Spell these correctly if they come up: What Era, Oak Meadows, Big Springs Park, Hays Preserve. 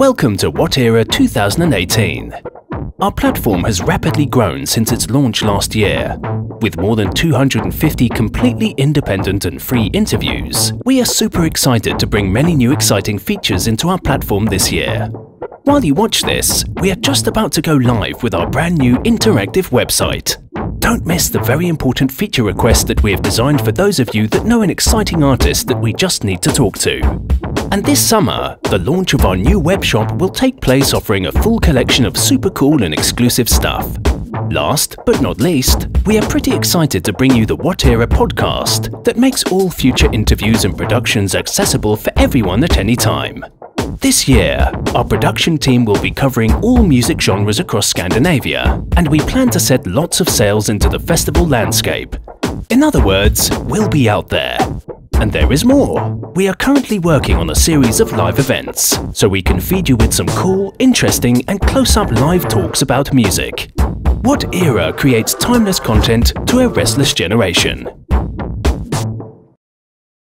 Welcome to What Era 2018. Our platform has rapidly grown since its launch last year. With more than 250 completely independent and free interviews, we are super excited to bring many new exciting features into our platform this year. While you watch this, we are just about to go live with our brand new interactive website. Don't miss the very important feature request that we have designed for those of you that know an exciting artist that we just need to talk to. And this summer, the launch of our new webshop will take place, offering a full collection of super cool and exclusive stuff. Last but not least, we are pretty excited to bring you the What Era podcast that makes all future interviews and productions accessible for everyone at any time. This year, our production team will be covering all music genres across Scandinavia, and we plan to set lots of sails into the festival landscape. In other words, we'll be out there. And there is more. We are currently working on a series of live events, so we can feed you with some cool, interesting, and close-up live talks about music. What Era creates timeless content to a restless generation.